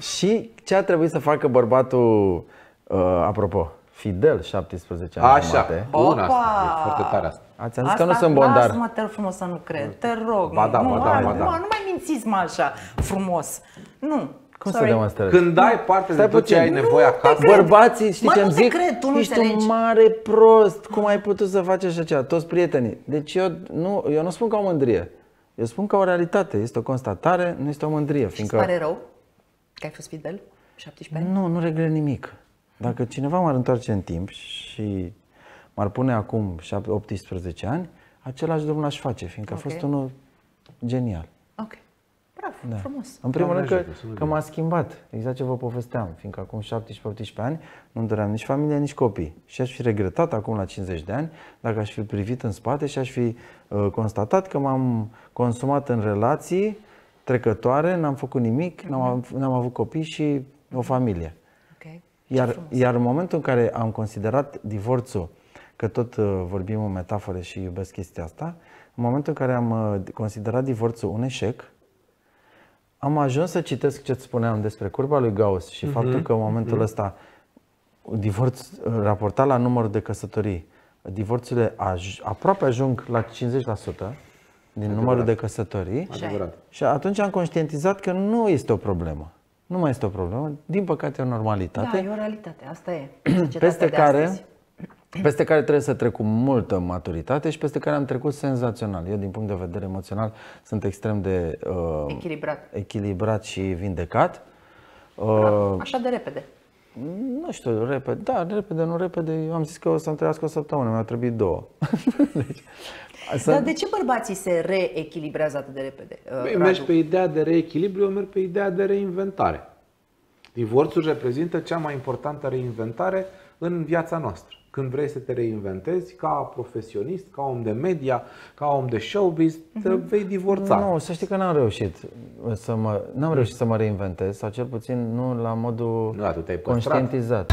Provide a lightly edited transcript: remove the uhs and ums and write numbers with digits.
Și ce a trebuit să facă bărbatul, apropo, Fidel, 17 ani. Așa, bună asta, e foarte tare asta. Ați zis că nu sunt bondar. Lasă-mă, te rog frumos să nu cred, te rog. Ba da, ba da, ba da. Nu mai mințiți, mă, așa, frumos. Nu. Cum să demonstrezi? Când ai parte de tot ce ai nevoie acasă. Bărbații, știi ce îmi zic? Ești un mare prost, cum ai putut să faci așa ceva? Toți prietenii. Deci eu nu spun ca o mândrie. Eu spun ca o realitate, este o constatare, nu este o mândrie. Și îți pare rău că ai fost Fidel 17 ani? Nu, nu regret nimic. Dacă cineva m-ar întoarce în timp și m-ar pune acum 18 ani, același drum l-aș face, fiindcă a fost unul genial. Ok. Da. Frumos. În primul rând că m-a schimbat, exact ce vă povesteam, fiindcă acum 17-18 ani nu-mi doream nici familie, nici copii. Și aș fi regretat acum la 50 de ani dacă aș fi privit în spate și aș fi constatat că m-am consumat în relații trecătoare, n-am făcut nimic, n-am avut copii și o familie. Okay. Iar în momentul în care am considerat divorțul, că tot vorbim în metafore și iubesc chestia asta, în momentul în care am considerat divorțul un eșec, am ajuns să citesc ce-ți spuneam despre curba lui Gauss și faptul că în momentul ăsta divorț raportat la numărul de căsătorii, divorțurile aproape ajung la 50% din numărul de căsătorii. Și atunci am conștientizat că nu este o problemă. Nu mai este o problemă, din păcate e o normalitate. Da, e o realitate, asta e. Peste care trebuie să trec cu multă maturitate și peste care am trecut senzațional. Eu, din punct de vedere emoțional, sunt extrem de echilibrat și vindecat. Așa de repede? Nu știu, repede, da, repede, nu repede. Eu am zis că o să-mi trăiască o săptămână, mi-a trebuit două. Dar de ce bărbații se reechilibrează atât de repede? Mergi pe ideea de reechilibru, eu merg pe ideea de reinventare. Divorțul reprezintă cea mai importantă reinventare în viața noastră. Când vrei să te reinventezi ca profesionist, ca om de media, ca om de showbiz, te vei divorța. Nu, să știi că n-am reușit să mă reinventez, sau cel puțin nu la modul conștientizat.